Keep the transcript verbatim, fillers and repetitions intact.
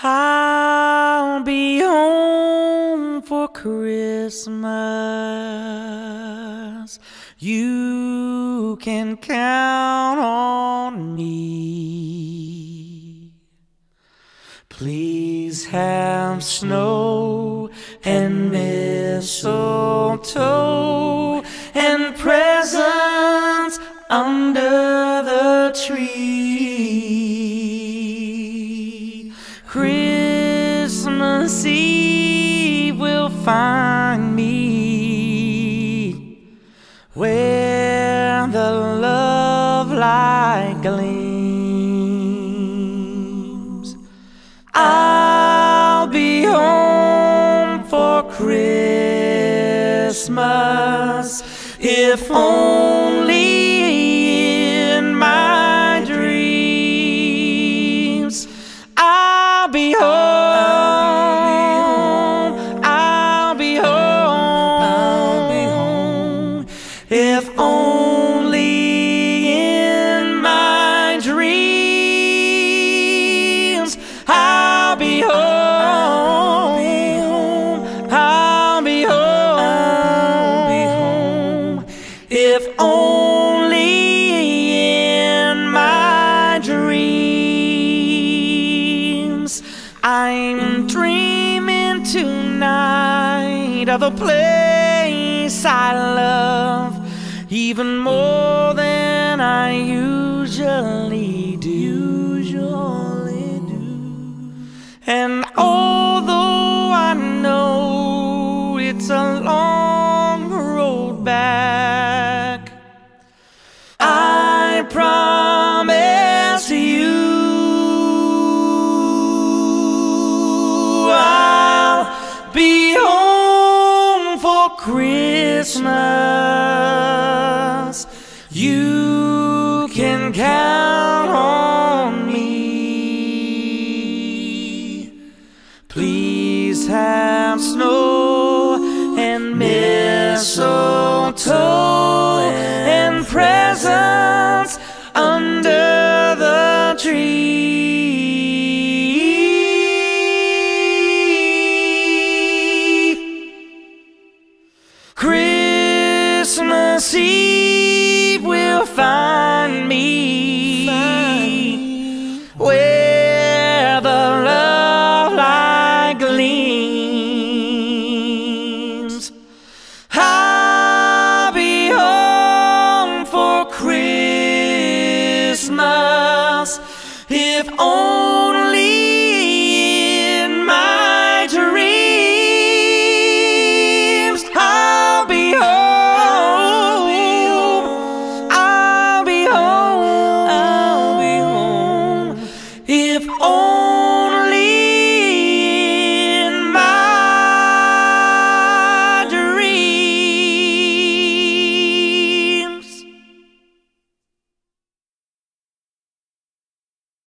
I'll be home for Christmas. You can count on me. Please have snow and mistletoe and presents under the tree. Christmas Eve will find me where the love light gleams. I'll be home for Christmas, if only if only in my dreams. I'll be home, I'll be home, I'll be home, if only in my dreams. I'm dreaming tonight of a place I love even more than I usually do, usually do. And although I know it's a long road back, I promise you I'll be home for Christmas. You can count on me. Please have snow and mistletoe and presents under the tree. Christmas Eve will find me, find me where the love light gleams. I'll be home for Christmas, if only in my dreams. I'll be home. If only